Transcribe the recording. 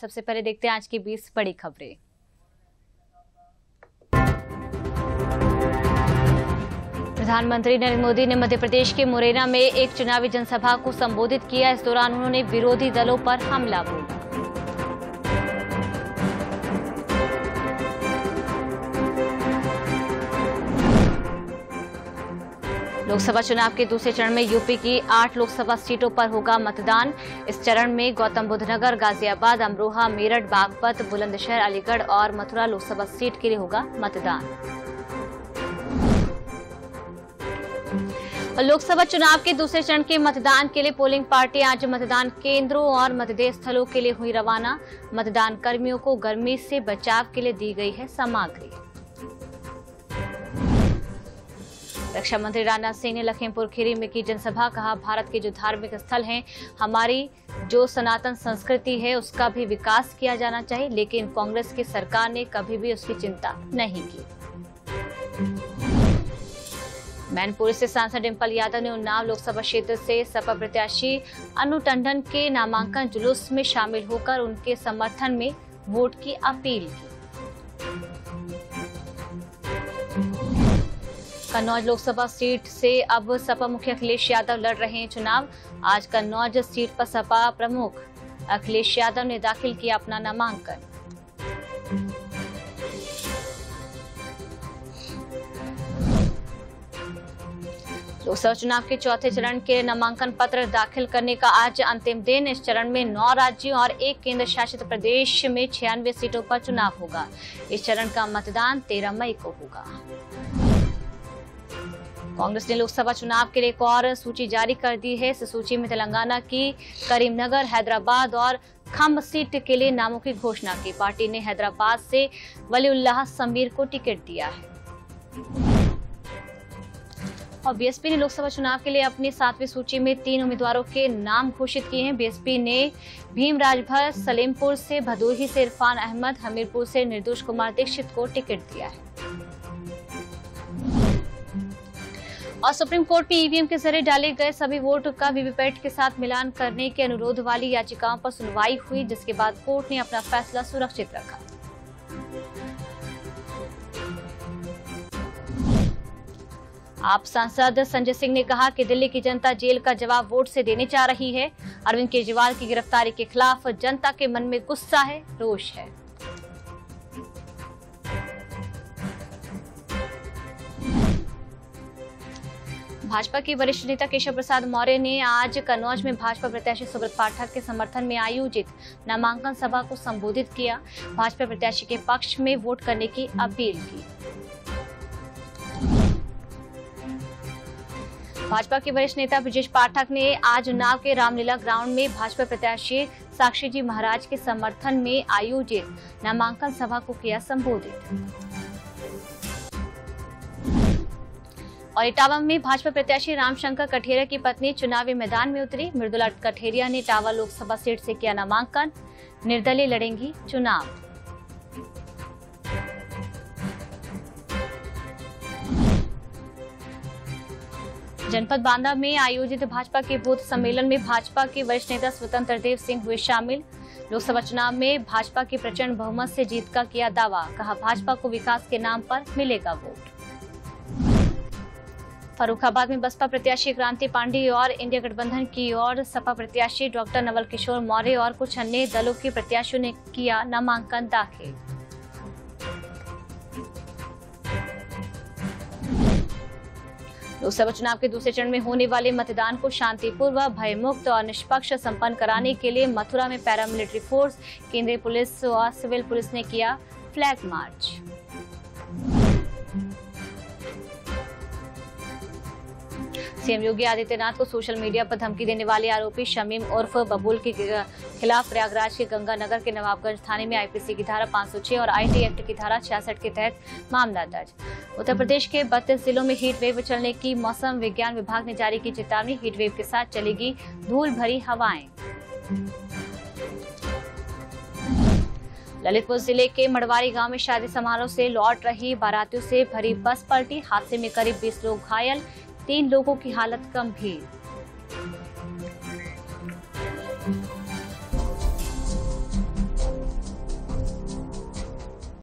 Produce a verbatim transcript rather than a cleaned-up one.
सबसे पहले देखते हैं आज की बीस बड़ी खबरें। प्रधानमंत्री नरेंद्र मोदी ने मध्य प्रदेश के मुरैना में एक चुनावी जनसभा को संबोधित किया। इस दौरान उन्होंने विरोधी दलों पर हमला बोला। लोकसभा चुनाव के दूसरे चरण में यूपी की आठ लोकसभा सीटों पर होगा मतदान। इस चरण में गौतम बुद्ध नगर, गाजियाबाद, अमरोहा, मेरठ, बागपत, बुलंदशहर, अलीगढ़ और मथुरा लोकसभा सीट के लिए होगा मतदान। लोकसभा चुनाव के दूसरे चरण के मतदान के लिए पोलिंग पार्टी आज मतदान केंद्रों और मतदेय स्थलों के लिए हुई रवाना। मतदान कर्मियों को गर्मी से बचाव के लिए दी गई है सामग्री। रक्षा मंत्री राजनाथ सिंह ने लखीमपुर खीरी में की जनसभा। कहा, भारत के जो धार्मिक स्थल हैं, हमारी जो सनातन संस्कृति है, उसका भी विकास किया जाना चाहिए, लेकिन कांग्रेस की सरकार ने कभी भी उसकी चिंता नहीं की। मैनपुरी से सांसद डिंपल यादव ने उन्नाव लोकसभा क्षेत्र से सपा प्रत्याशी अनु टंडन के नामांकन जुलूस में शामिल होकर उनके समर्थन में वोट की अपील की। कन्नौज लोकसभा सीट से अब सपा मुख्य अखिलेश यादव लड़ रहे हैं चुनाव। आज कन्नौज सीट पर सपा प्रमुख अखिलेश यादव ने दाखिल किया अपना नामांकन। लोकसभा चुनाव के चौथे चरण के नामांकन पत्र दाखिल करने का आज अंतिम दिन। इस चरण में नौ राज्यों और एक केंद्र शासित प्रदेश में छियानवे सीटों पर चुनाव होगा। इस चरण का मतदान तेरह मई को होगा। कांग्रेस ने लोकसभा चुनाव के लिए एक और सूची जारी कर दी है। इस सूची में तेलंगाना की करीमनगर, हैदराबाद और खम्ब सीट के लिए नामों की घोषणा की। पार्टी ने हैदराबाद से वलीउल्लाह समीर को टिकट दिया है। और बीएसपी ने लोकसभा चुनाव के लिए अपनी सातवीं सूची में तीन उम्मीदवारों के नाम घोषित किए हैं। बीएसपी ने भीम राजभर, सलेमपुर से, भदोही से इरफान अहमद, हमीरपुर से निर्दोष कुमार दीक्षित को टिकट दिया है। और सुप्रीम कोर्ट में ईवीएम के जरिए डाले गए सभी वोट का वीवीपैट के साथ मिलान करने के अनुरोध वाली याचिकाओं पर सुनवाई हुई, जिसके बाद कोर्ट ने अपना फैसला सुरक्षित रखा। आप सांसद संजय सिंह ने कहा कि दिल्ली की जनता जेल का जवाब वोट से देने जा रही है। अरविंद केजरीवाल की गिरफ्तारी के खिलाफ जनता के मन में गुस्सा है, रोष है। भाजपा के वरिष्ठ नेता केशव प्रसाद मौर्य ने आज कन्नौज में भाजपा प्रत्याशी सुब्रत पाठक के समर्थन में आयोजित नामांकन सभा को संबोधित किया। भाजपा प्रत्याशी के पक्ष में वोट करने की अपील की। भाजपा के वरिष्ठ नेता ब्रिजेश पाठक ने आज उन्नाव के रामलीला ग्राउंड में भाजपा प्रत्याशी साक्षी जी महाराज के समर्थन में आयोजित नामांकन सभा को किया संबोधित। और इटावा में भाजपा प्रत्याशी रामशंकर कठेरिया की पत्नी चुनावी मैदान में उतरी। मृदला कठेरिया ने इटावा लोकसभा सीट से किया नामांकन। निर्दलीय लड़ेंगी चुनाव। जनपद बांदा में आयोजित भाजपा के बूथ सम्मेलन में भाजपा के वरिष्ठ नेता स्वतंत्र देव सिंह हुए शामिल। लोकसभा चुनाव में भाजपा की प्रचंड बहुमत से जीत का किया दावा। कहा, भाजपा को विकास के नाम पर मिलेगा वोट। फर्रुखाबाद में बसपा प्रत्याशी क्रांति पांडे और इंडिया गठबंधन की ओर सपा प्रत्याशी डॉक्टर नवल किशोर मौर्य और कुछ अन्य दलों के प्रत्याशियों ने किया नामांकन दाखिल। लोकसभा चुनाव के दूसरे चरण में होने वाले मतदान को शांतिपूर्वक, भयमुक्त और निष्पक्ष संपन्न कराने के लिए मथुरा में पैरामिलिट्री फोर्स, केंद्रीय पुलिस और सिविल पुलिस ने किया flag march. CM Yogi Adityanath को सोशल मीडिया पर धमकी देने वाले आरोपी शमीम उर्फ बबूल के खिलाफ प्रयागराज के गंगानगर के नवाबगंज थाने में आईपीसी की धारा पाँच सौ छह और आईटी एक्ट की धारा छियासठ के तहत मामला दर्ज। उत्तर प्रदेश के बत्तीस जिलों में हीट वेव चलने की मौसम विज्ञान विभाग ने जारी की चेतावनी। हीट वेव के साथ चलेगी धूल भरी हवाएं। ललितपुर जिले के मड़वारी गांव में शादी समारोह से लौट रही बारातियों से भरी बस पलटी। हादसे में करीब बीस लोग घायल, तीन लोगों की हालत गंभीर।